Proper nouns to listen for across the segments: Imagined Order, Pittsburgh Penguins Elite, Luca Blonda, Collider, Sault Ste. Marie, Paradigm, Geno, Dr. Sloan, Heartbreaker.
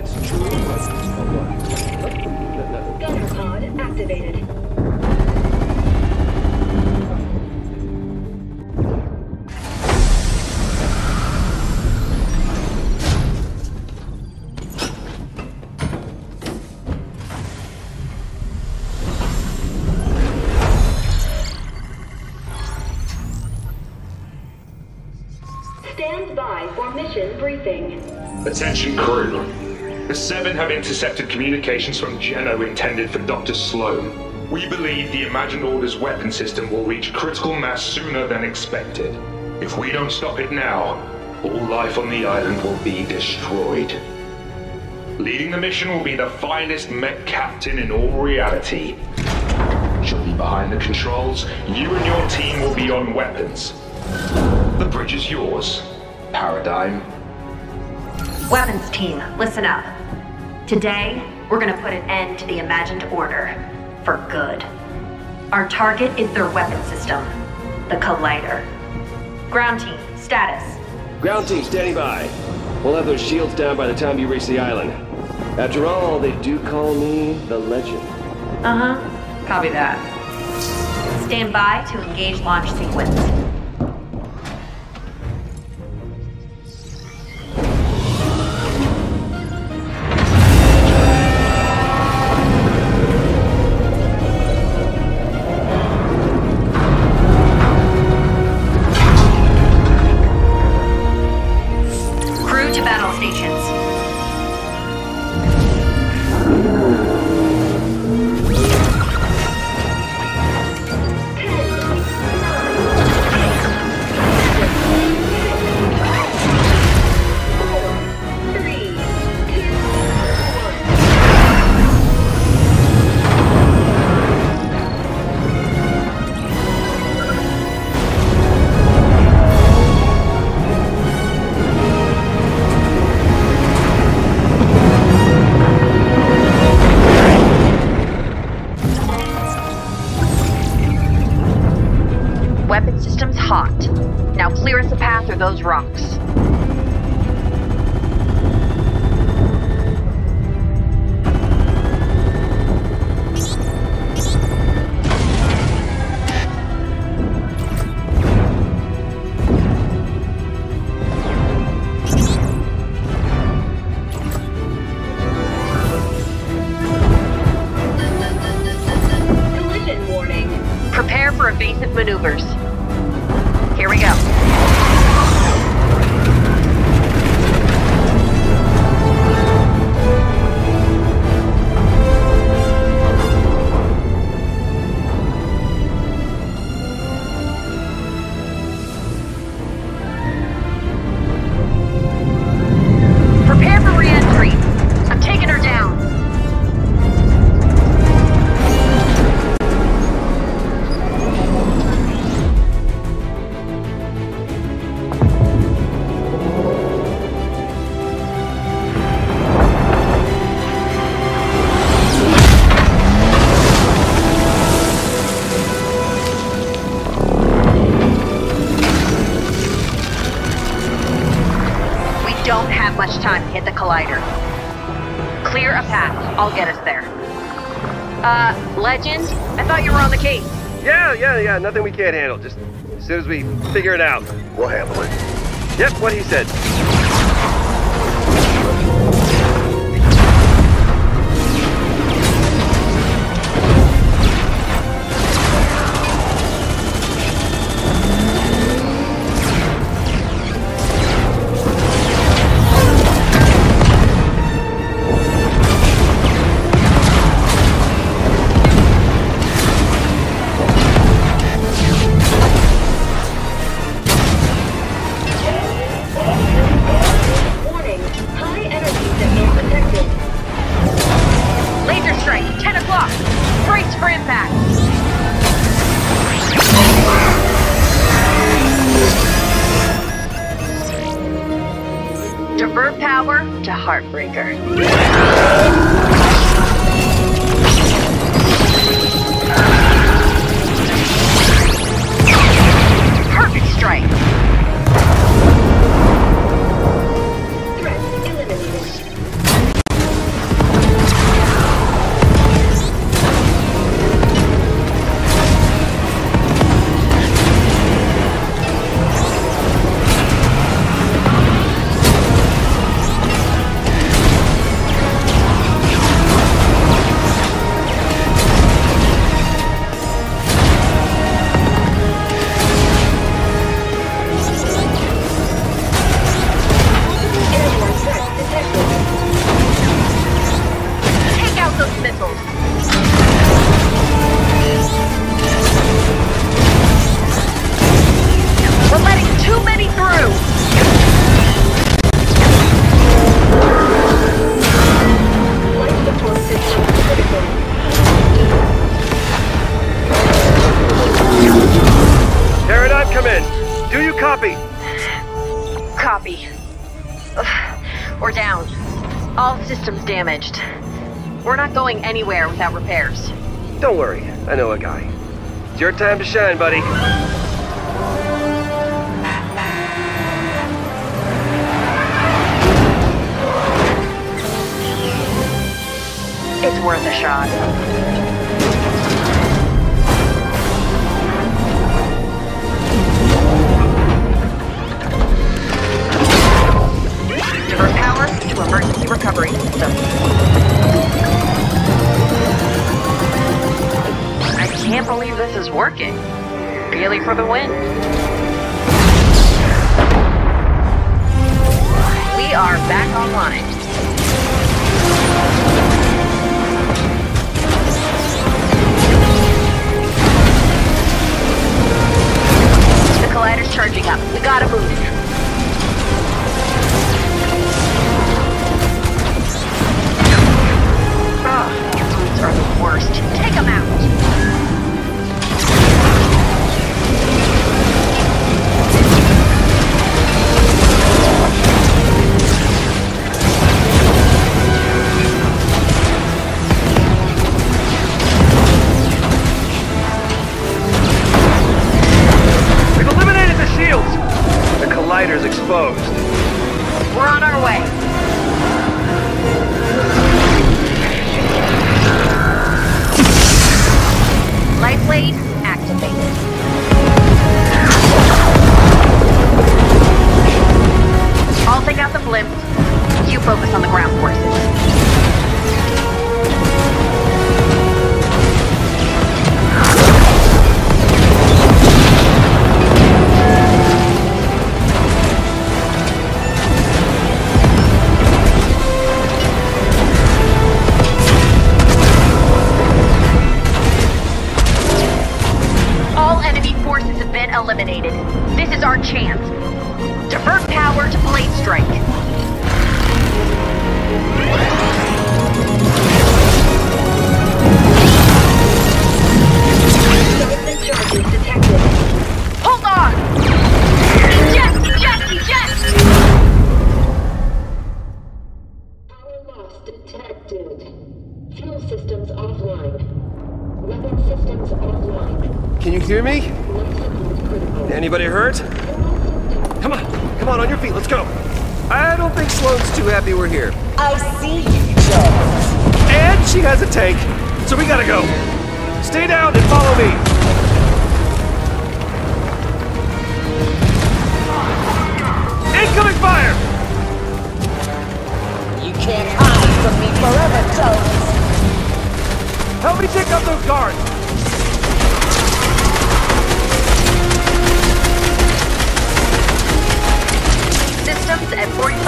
that's true. Doctor pod activated. Attention crew, the Seven have intercepted communications from Geno intended for Dr. Sloan. We believe the Imagined Order's weapon system will reach critical mass sooner than expected. If we don't stop it now, all life on the island will be destroyed. Leading the mission will be the finest mech captain in all reality. She'll be behind the controls, you and your team will be on weapons. The bridge is yours, Paradigm. Weapons team, listen up. Today, we're gonna put an end to the Imagined Order, for good. Our target is their weapon system, the Collider. Ground team, status. Ground team, standing by. We'll have those shields down by the time you reach the island. After all, they do call me the legend. Uh-huh, copy that. Stand by to engage launch sequence. Those rocks. Collision warning. Prepare for evasive maneuvers. Here we go. Much time to hit the Collider. Clear a path. I'll get us there. Legend? I thought you were on the case. Yeah. Nothing we can't handle. Just as soon as we figure it out, we'll handle it. Yep, what he said. Divert power to Heartbreaker. Copy. Copy. We're down. All systems damaged. We're not going anywhere without repairs. Don't worry. I know a guy. It's your time to shine, buddy. It's worth a shot. Divert power to emergency recovery system. I can't believe this is working. Really for the win. We are back online. Collider's charging up. We gotta move. Ah, dudes are the worst. Take them out. Exposed. We're on our way. Lifeline activated. I'll take out the blimp. You focus on the ground forces. Eliminated. This is our chance. Divert power to blade strike. Citizen charges detected. Hold on! Eject! Power loss detected. Fuel systems offline. Weapon systems offline. Can you hear me? Anybody hurt? Come on, on your feet, let's go. I don't think Sloan's too happy we're here. I see you, Joe. And she has a tank, so we gotta go. Stay down and follow me. Incoming fire! You can't hide from me forever, Joe. Help me take out those guards. At 45%.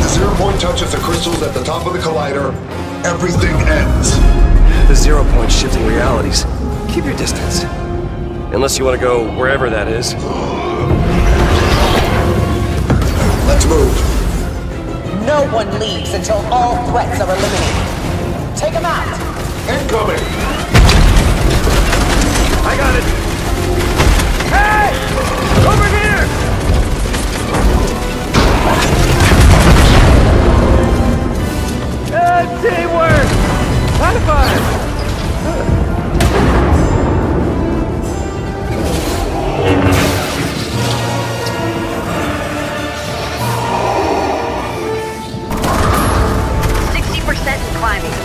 The 0 point touches the crystals at the top of the collider. Everything ends. The 0 point shifting realities. Keep your distance. Unless you want to go wherever that is. Let's move. No one leaves until all threats are eliminated. Take them out! Incoming! I got it! Hey! Over here! Good teamwork! High five! Climbing. Come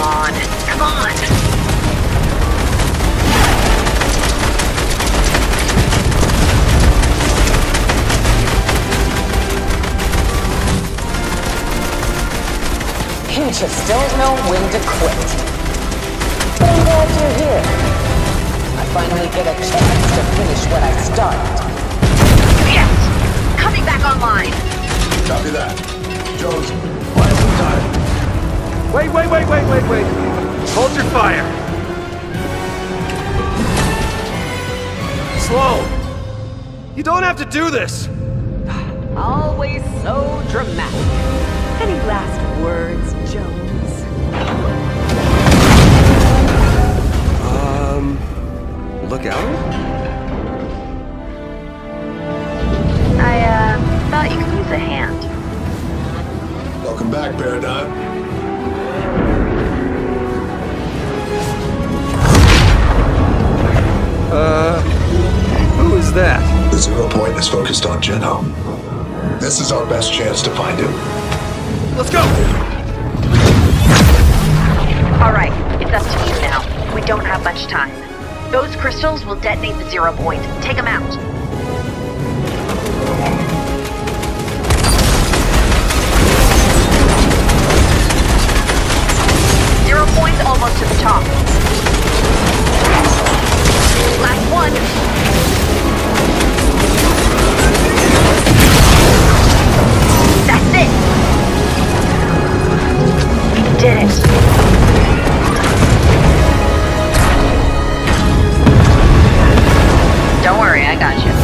on, come on! You just don't know when to quit. Thank God you're here. I finally get a chance to finish what I started. Yes! Coming back online! Copy that. Jones, buy some time. Wait. Hold your fire. Sloan, you don't have to do this. Always so dramatic. Any last words, Jones? Look out? I, thought you could use a hand. Welcome back, Paradigm. Who is that? The 0 point is focused on Geno. This is our best chance to find him. Let's go! Alright, it's up to you now. We don't have much time. Those crystals will detonate the 0 point. Take them out. Don't worry, I got you.